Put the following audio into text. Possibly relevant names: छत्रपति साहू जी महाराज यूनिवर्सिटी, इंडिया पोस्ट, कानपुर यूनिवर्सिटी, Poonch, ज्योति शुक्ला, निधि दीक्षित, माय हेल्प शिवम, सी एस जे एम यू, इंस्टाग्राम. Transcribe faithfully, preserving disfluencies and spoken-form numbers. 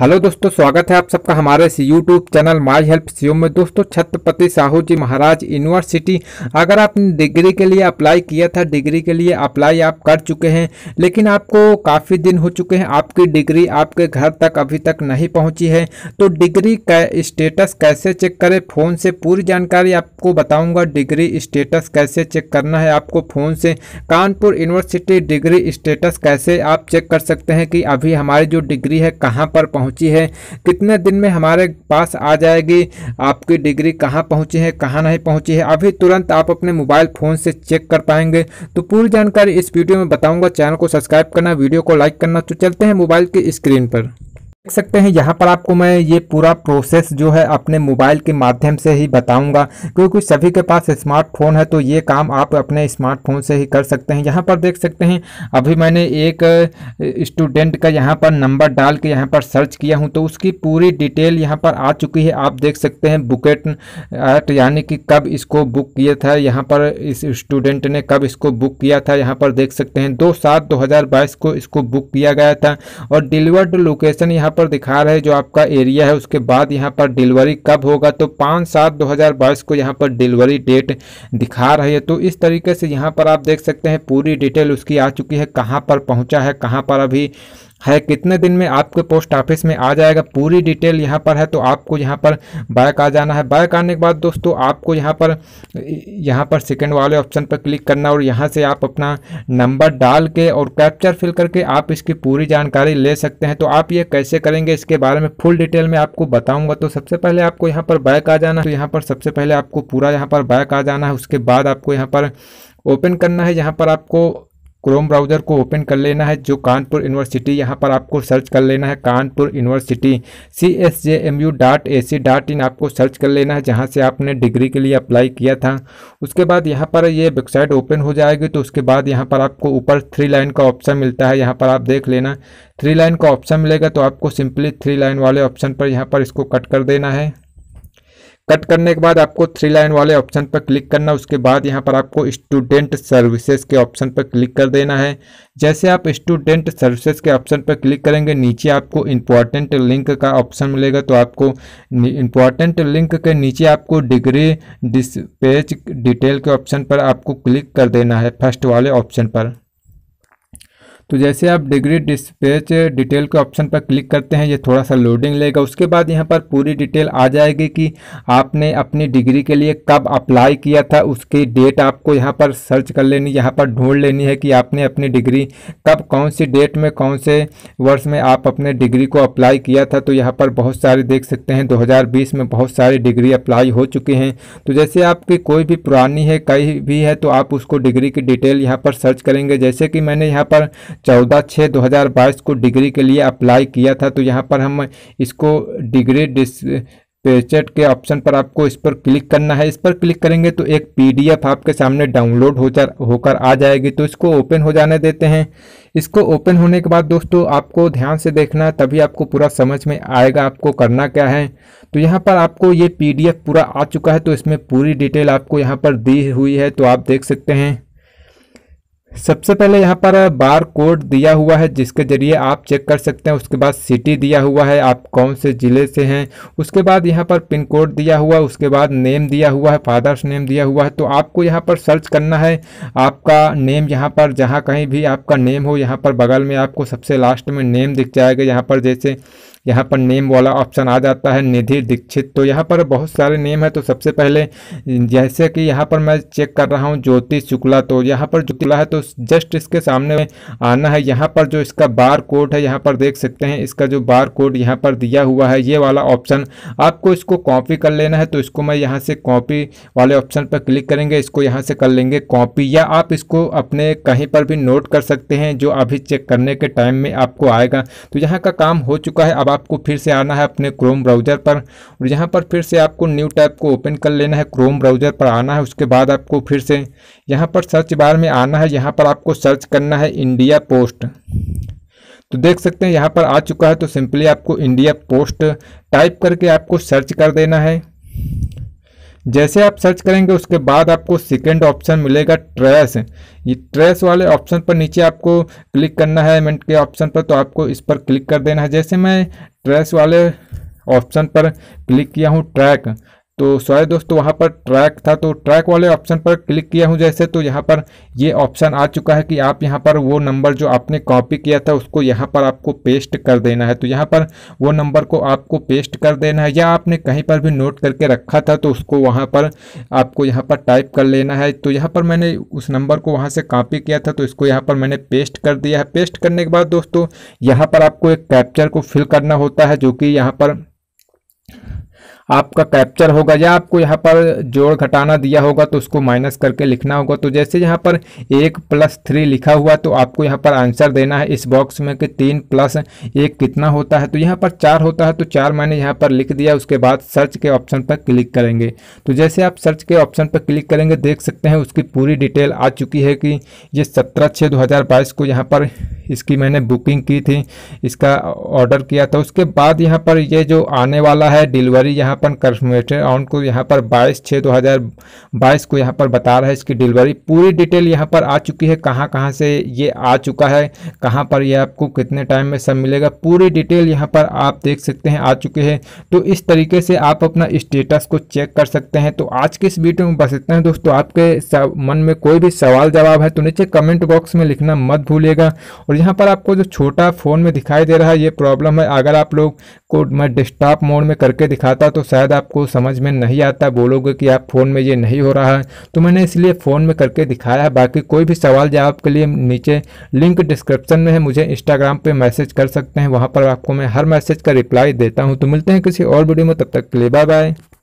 Hello दोस्तों, स्वागत है आप सबका हमारे इस YouTube channel माय हेल्प शिवम में। दोस्तों, छत्रपति साहू जी महाराज यूनिवर्सिटी, अगर आपने डिग्री के लिए अप्लाई किया था, डिग्री के लिए अप्लाई आप कर चुके हैं, लेकिन आपको काफ़ी दिन हो चुके हैं, आपकी डिग्री आपके घर तक अभी तक नहीं पहुंची है, तो डिग्री का स्टेटस कैसे चेक करें फ़ोन से, पूरी जानकारी आपको बताऊँगा। डिग्री स्टेटस कैसे चेक करना है आपको फ़ोन से, कानपुर यूनिवर्सिटी डिग्री स्टेटस कैसे आप चेक कर सकते हैं कि अभी हमारी जो डिग्री है कहाँ पर पहुंची है, कितने दिन में हमारे पास आ जाएगी, आपकी डिग्री कहां पहुंची है, कहां नहीं पहुंची है, अभी तुरंत आप अपने मोबाइल फ़ोन से चेक कर पाएंगे। तो पूरी जानकारी इस वीडियो में बताऊंगा। चैनल को सब्सक्राइब करना, वीडियो को लाइक करना। तो चलते हैं मोबाइल की स्क्रीन पर, देख सकते हैं यहाँ पर आपको मैं ये पूरा प्रोसेस जो है अपने मोबाइल के माध्यम से ही बताऊंगा, क्योंकि सभी के पास स्मार्टफोन है, तो ये काम आप अपने स्मार्टफोन से ही कर सकते हैं। यहाँ पर देख सकते हैं अभी मैंने एक स्टूडेंट का यहाँ पर नंबर डाल के यहाँ पर सर्च किया हूँ, तो उसकी पूरी डिटेल यहाँ पर आ चुकी है। आप देख सकते हैं बुकेट एट, यानी कि कब इसको बुक किया था, यहाँ पर इस स्टूडेंट ने कब इसको बुक किया था, यहाँ पर देख सकते हैं दो सात दो हज़ार बाईस को इसको बुक किया गया था। और डिलीवर्ड लोकेशन यहाँ पर दिखा रहे जो आपका एरिया है, उसके बाद यहाँ पर डिलीवरी कब होगा, तो पाँच सात दो हज़ार बाईस को यहाँ पर डिलीवरी डेट दिखा रही है। तो इस तरीके से यहाँ पर आप देख सकते हैं पूरी डिटेल उसकी आ चुकी है, कहाँ पर पहुँचा है, कहाँ पर अभी है, कितने दिन में आपके पोस्ट ऑफिस में आ जाएगा, पूरी डिटेल यहाँ पर है। तो आपको यहाँ पर बैक आ जाना है। बैक आने के बाद दोस्तों आपको यहाँ पर यहाँ पर सेकंड वाले ऑप्शन पर क्लिक करना, और यहाँ से आप अपना नंबर डाल के और कैप्चर फिल करके आप इसकी पूरी जानकारी ले सकते हैं। तो आप ये कैसे करेंगे इसके बारे में फुल डिटेल में आपको बताऊँगा। तो सबसे पहले आपको यहाँ पर बैक आ जाना है। तो यहाँ पर सबसे पहले आपको पूरा यहाँ पर बैक आ जाना है। उसके बाद आपको यहाँ पर ओपन करना है, यहाँ पर आपको क्रोम ब्राउज़र को ओपन कर लेना है, जो कानपुर यूनिवर्सिटी, यहाँ पर आपको सर्च कर लेना है कानपुर यूनिवर्सिटी सी एस जे एम यू dot A C dot in आपको सर्च कर लेना है, जहाँ से आपने डिग्री के लिए अप्लाई किया था। उसके बाद यहाँ पर ये वेबसाइट ओपन हो जाएगी। तो उसके बाद यहाँ पर आपको ऊपर थ्री लाइन का ऑप्शन मिलता है, यहाँ पर आप देख लेना, थ्री लाइन का ऑप्शन मिलेगा। तो आपको सिंपली थ्री लाइन वाले ऑप्शन पर यहाँ पर इसको कट कर देना है। कट करने के बाद आपको थ्री लाइन वाले ऑप्शन पर क्लिक करना। उसके बाद यहाँ पर आपको स्टूडेंट सर्विसेज के ऑप्शन पर क्लिक कर देना है। जैसे आप स्टूडेंट सर्विसेज के ऑप्शन पर क्लिक करेंगे, नीचे आपको इम्पॉर्टेंट लिंक का ऑप्शन मिलेगा। तो आपको इम्पॉर्टेंट लिंक के नीचे आपको डिग्री डिस्पैच डिटेल के ऑप्शन पर आपको क्लिक कर देना है, फर्स्ट वाले ऑप्शन पर। तो जैसे आप डिग्री डिस्पैच डिटेल के ऑप्शन पर क्लिक करते हैं, ये थोड़ा सा लोडिंग लेगा। उसके बाद यहाँ पर पूरी डिटेल आ जाएगी कि आपने अपनी डिग्री के लिए कब अप्लाई किया था, उसकी डेट आपको यहाँ पर सर्च कर लेनी, यहाँ पर ढूंढ लेनी है कि आपने अपनी डिग्री कब, कौन सी डेट में, कौन से वर्ष में आप अपने डिग्री को अप्लाई किया था। तो यहाँ पर बहुत सारी देख सकते हैं दो हज़ार बीस में बहुत सारी डिग्री अप्लाई हो चुकी हैं। तो जैसे आपकी कोई भी पुरानी है, कई भी है, तो आप उसको डिग्री की डिटेल यहाँ पर सर्च करेंगे। जैसे कि मैंने यहाँ पर चौदह छः दो हज़ार बाईस को डिग्री के लिए अप्लाई किया था, तो यहाँ पर हम इसको डिग्री डिस पेचेट के ऑप्शन पर आपको इस पर क्लिक करना है। इस पर क्लिक करेंगे तो एक पीडीएफ आपके सामने डाउनलोड हो जा होकर आ जाएगी। तो इसको ओपन हो जाने देते हैं। इसको ओपन होने के बाद दोस्तों आपको ध्यान से देखना है, तभी आपको पूरा समझ में आएगा आपको करना क्या है। तो यहाँ पर आपको ये पीडीएफ पूरा आ चुका है, तो इसमें पूरी डिटेल आपको यहाँ पर दी हुई है। तो आप देख सकते हैं सबसे पहले यहाँ पर बार कोड दिया हुआ है, जिसके ज़रिए आप चेक कर सकते हैं। उसके बाद सिटी दिया हुआ है, आप कौन से ज़िले से हैं। उसके बाद यहाँ पर पिन कोड दिया हुआ है, उसके बाद नेम दिया हुआ है, फादर्स नेम दिया हुआ है। तो आपको यहाँ पर सर्च करना है आपका नेम, यहाँ पर जहाँ कहीं भी आपका नेम हो, यहाँ पर बगल में आपको सबसे लास्ट में नेम दिख जाएगा। यहाँ पर जैसे यहाँ पर नेम वाला ऑप्शन आ जाता है, निधि दीक्षित। तो यहाँ पर बहुत सारे नेम है। तो सबसे पहले जैसे कि यहाँ पर मैं चेक कर रहा हूँ ज्योति शुक्ला, तो यहाँ पर शुक्ला है, तो जस्ट इसके सामने आना है। यहाँ पर जो इसका बार कोड है, यहाँ पर देख सकते हैं इसका जो बार कोड यहाँ पर दिया हुआ है, ये वाला ऑप्शन आपको इसको कॉपी कर लेना है। तो इसको मैं यहाँ से कॉपी वाले ऑप्शन पर क्लिक करेंगे, इसको यहाँ से कर लेंगे कॉपी, या आप इसको अपने कहीं पर भी नोट कर सकते हैं जो अभी चेक करने के टाइम में आपको आएगा। तो यहाँ का काम हो चुका है। अब आपको फिर से आना है अपने क्रोम ब्राउज़र पर, और यहाँ पर फिर से आपको न्यू टैब को ओपन कर लेना है, क्रोम ब्राउज़र पर आना है। उसके बाद आपको फिर से यहाँ पर सर्च बार में आना है, यहाँ पर आपको सर्च करना है इंडिया पोस्ट। तो देख सकते हैं यहाँ पर आ चुका है। तो सिंपली आपको इंडिया पोस्ट टाइप करके आपको सर्च कर देना है। जैसे आप सर्च करेंगे उसके बाद आपको सेकेंड ऑप्शन मिलेगा ट्रेस। ये ट्रेस वाले ऑप्शन पर नीचे आपको क्लिक करना है एमेंट के ऑप्शन पर, तो आपको इस पर क्लिक कर देना है। जैसे मैं ट्रेस वाले ऑप्शन पर क्लिक किया हूँ ट्रैक, तो सॉरी दोस्तों वहाँ पर ट्रैक था, तो ट्रैक वाले ऑप्शन पर क्लिक किया हूँ जैसे, तो यहाँ पर ये ऑप्शन आ चुका है कि आप यहाँ पर वो नंबर जो आपने कॉपी किया था उसको यहाँ पर आपको पेस्ट कर देना है। तो यहाँ पर वो नंबर को आपको पेस्ट कर देना है, या आपने कहीं पर भी नोट करके रखा था तो उसको वहाँ पर आपको यहाँ पर टाइप कर लेना है। तो यहाँ पर मैंने उस नंबर को वहाँ से कॉपी किया था, तो इसको यहाँ पर मैंने पेस्ट कर दिया है। पेस्ट करने के बाद दोस्तों यहाँ पर आपको एक कैप्चर को फिल करना होता है, जो कि यहाँ पर आपका कैप्चर होगा, या आपको यहाँ पर जोड़ घटाना दिया होगा तो उसको माइनस करके लिखना होगा। तो जैसे यहाँ पर एक प्लस थ्री लिखा हुआ, तो आपको यहाँ पर आंसर देना है इस बॉक्स में कि तीन प्लस एक कितना होता है, तो यहाँ पर चार होता है, तो चार मैंने यहाँ पर लिख दिया। उसके बाद सर्च के ऑप्शन पर क्लिक करेंगे, तो जैसे आप सर्च के ऑप्शन पर क्लिक करेंगे देख सकते हैं उसकी पूरी डिटेल आ चुकी है कि ये सत्रह छः दो हज़ार बाईस को यहाँ पर इसकी मैंने बुकिंग की थी, इसका ऑर्डर किया था। उसके बाद यहाँ पर ये जो आने वाला है डिलीवरी यहाँ पर कंफर्मेशन ऑन को यहाँ पर बाईस छः दो हज़ार बाईस को यहाँ पर बता रहा है। इसकी डिलीवरी पूरी डिटेल यहाँ पर आ चुकी है, कहाँ कहाँ से ये आ चुका है, कहाँ पर ये आपको कितने टाइम में सब मिलेगा, पूरी डिटेल यहाँ पर आप देख सकते हैं आ चुके हैं। तो इस तरीके से आप अपना स्टेटस को चेक कर सकते हैं। तो आज के इस वीडियो में बस इतना है दोस्तों। आपके मन में कोई भी सवाल जवाब है तो नीचे कमेंट बॉक्स में लिखना मत भूलिएगा। और यहाँ पर आपको जो छोटा फ़ोन में दिखाई दे रहा है ये प्रॉब्लम है, अगर आप लोग को मैं डेस्कटॉप मोड में करके दिखाता तो शायद आपको समझ में नहीं आता, बोलोगे कि आप फ़ोन में ये नहीं हो रहा है, तो मैंने इसलिए फ़ोन में करके दिखाया है। बाकी कोई भी सवाल जवाब के लिए नीचे लिंक डिस्क्रिप्शन में है, मुझे इंस्टाग्राम पे मैसेज कर सकते हैं, वहाँ पर आपको मैं हर मैसेज का रिप्लाई देता हूँ। तो मिलते हैं किसी और वीडियो में, तब तक के लिए बाय बाय।